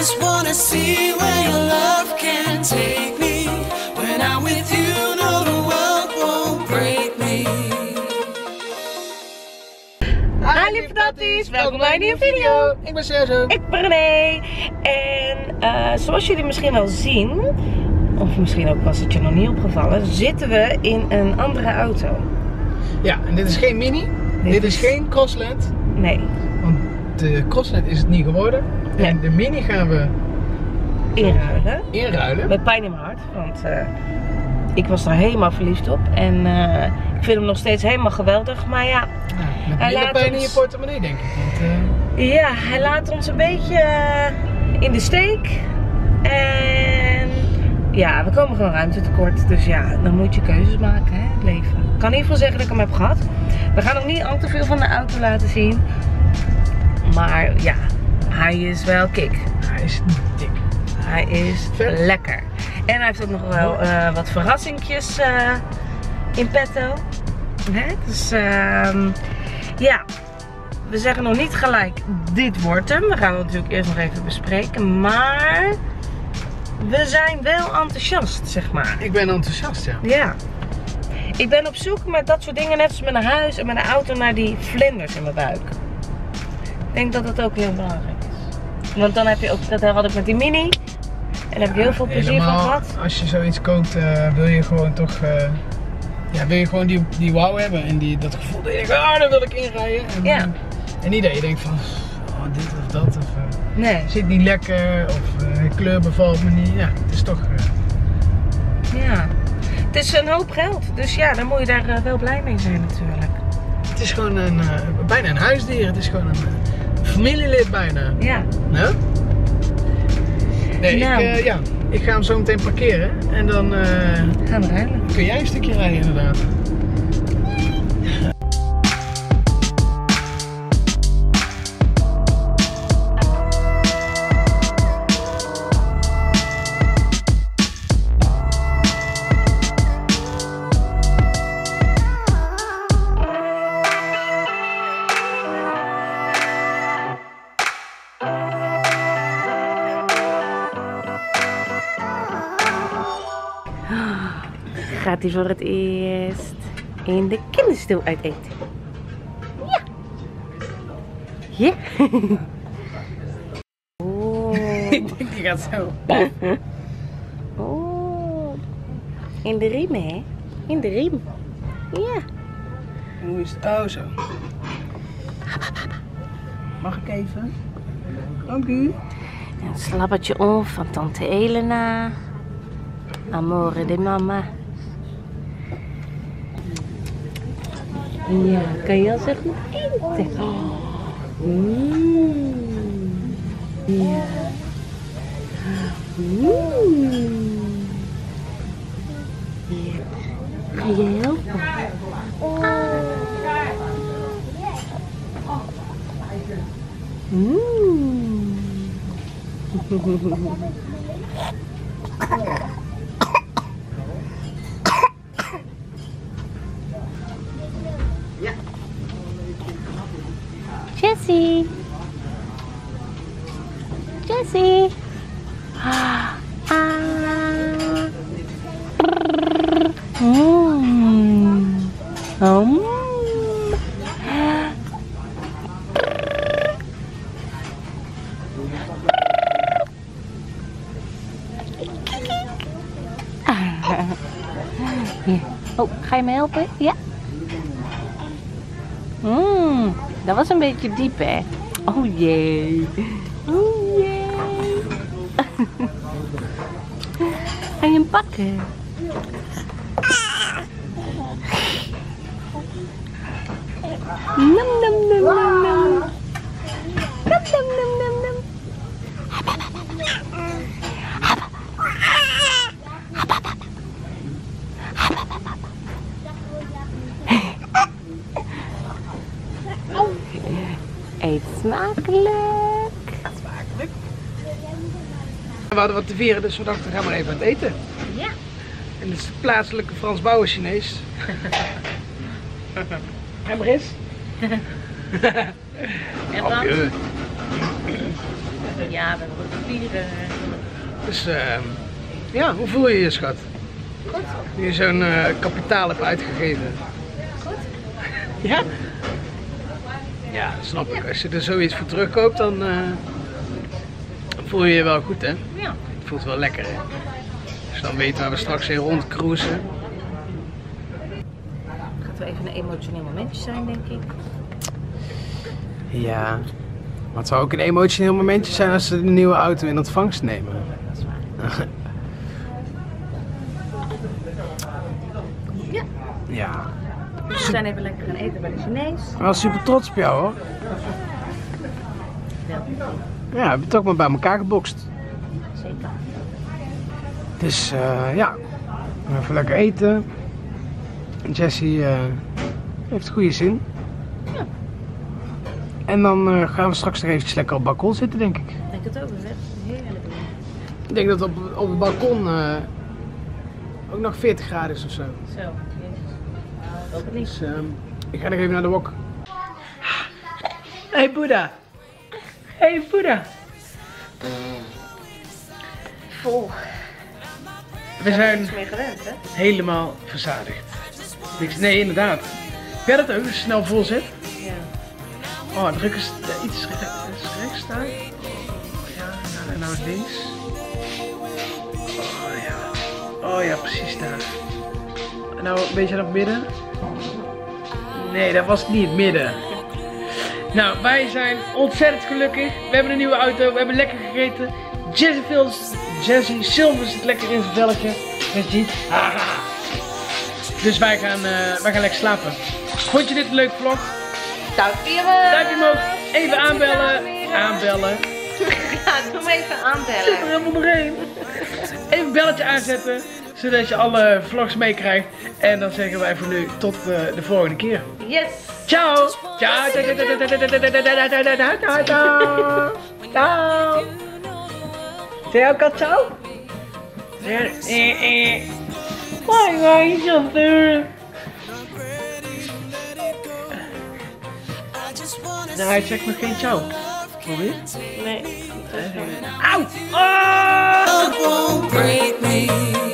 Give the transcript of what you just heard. just wanna see where your love can take me. When I'm with you, no, the world won't break me. Hi Lieve Patatties, welkom bij een nieuwe video. Ik ben Sergio. Ik ben Renee. En zoals jullie misschien wel zien, of misschien ook was het je nog niet opgevallen, zitten we in een andere auto. Ja, en dit is geen Mini. Dit is geen Crossland. Nee. Want de Crossland is het niet geworden. Nee. En de Mini gaan we inruilen. Met pijn in mijn hart, want ik was er helemaal verliefd op. En ik vind hem nog steeds helemaal geweldig. Maar ja, met hij laat pijn in je portemonnee, denk ik. Want, ja, hij laat ons een beetje in de steek. En ja, we komen gewoon ruimte tekort. Dus ja, dan moet je keuzes maken, hè, het leven. Ik kan in ieder geval zeggen dat ik hem heb gehad. We gaan nog niet al te veel van de auto laten zien. Maar ja, hij is wel kick. Hij is niet dik. Hij is lekker. En hij heeft ook nog wel wat verrassingjes in petto. Hè? Dus ja, we zeggen nog niet gelijk dit wordt hem. We gaan het natuurlijk eerst nog even bespreken. Maar we zijn wel enthousiast, zeg maar. Ik ben enthousiast, ja. Ja. Ik ben op zoek met dat soort dingen, net als met een huis en met een auto, naar die vlinders in mijn buik. Ik denk dat dat ook heel belangrijk is. Want dan heb je ook, dat had ik met die Mini. En daar heb ik heel veel plezier van gehad. Als je zoiets koopt, wil je gewoon toch, ja, wil je gewoon die wow hebben. En dat gevoel dat je denkt, ah, daar wil ik inrijden. En, ja. En niet dat je denkt van, oh, dit of dat. Of, nee. Zit niet lekker, of kleur bevalt me niet. Ja, het is toch... ja. Het is een hoop geld, dus ja, dan moet je daar wel blij mee zijn natuurlijk. Het is gewoon een, bijna een huisdier, het is gewoon een familielid bijna. Ja. No? Nee, nou. Ik ga hem zo meteen parkeren en dan gaan we rijden. Kun jij een stukje rijden inderdaad. Gaat hij voor het eerst in de kinderstoel uit eten? Ja! Ja! Oh. Ik denk die gaat zo. Oh. In de riem, hè? In de riem. Ja. Hoe is het? Oh, zo. Mag ik even? Dank u. Een slabbertje om van tante Elena. Amore de mama. Ja, kan je al zo goed eten? Mmm. Ja. Mmm. Ja. Ga je helpen? Mmm. Jessie! Jessie! Ah! Mmm! Oh, ga je me helpen? Ja? Mmm! Dat was een beetje diep, hè? Oh jee. Oh jee. Ga je hem pakken? Nam nam nam nam nam. Nam nam nam nam nam. Eet smakelijk! Smakelijk! We hadden wat te vieren, dus we dachten, gaan we even aan het eten. Ja. En dit is de plaatselijke Frans bouwer Chinees. En maar eens. En wat? Ja, we hebben wat papieren. Dus ja, hoe voel je je, schat? Goed. Nu je zo'n kapitaal hebt uitgegeven. Goed. Ja? Ja, snap ik. Als je er zoiets voor terugkoopt, dan voel je je wel goed, hè? Ja. Het voelt wel lekker, hè? Dus dan weten waar we straks heen rondcruisen. Gaat wel even een emotioneel momentje zijn, denk ik. Ja. Maar het zou ook een emotioneel momentje zijn als ze de nieuwe auto in ontvangst nemen. Dat is waar. Ja. Ja. We zijn even lekker gaan eten bij de Chinees. Ik was super trots op jou, hoor. Ja. Ja, we hebben het ook maar bij elkaar gebokst. Zeker. Dus ja, even lekker eten. Jessie heeft goede zin. Ja. En dan gaan we straks nog eventjes lekker op het balkon zitten, denk ik. Ik denk het ook, dat is echt heerlijk. Ik denk dat op het balkon ook nog 40 graden is of zo. Zo, ook niet. Dus ik ga nog even naar de wok. Hey Boeddha. Hey Boeddha. Vol. We zijn gewend, hè? Helemaal verzadigd. Nee, inderdaad. Heb jij dat ook, dat je snel vol zit? Ja. Oh, druk eens iets rechts staan. Oh ja, en nou links. Oh ja, precies daar. En nou een beetje naar het midden. Nee, dat was niet het midden. Nou, wij zijn ontzettend gelukkig. We hebben een nieuwe auto, we hebben lekker gegeten. Jessie Silver zit lekker in zijn velkje. Weet je? Dus wij gaan lekker slapen. Vond je dit een leuk vlog? Duimpje omhoog. Even aanbellen. Aanbellen. Ja, doe maar even aanbellen. Zit er helemaal doorheen. Even een belletje aanzetten, zodat je alle vlogs meekrijgt. En dan zeggen wij voor nu tot de volgende keer. Yes. Ciao. Ciao. Ciao. Zeg jij ook al zo? Hoi, hoi, chauffeur. Nou, hij zegt nog geen ciao. Hoor je? Nee. Auw! Oh!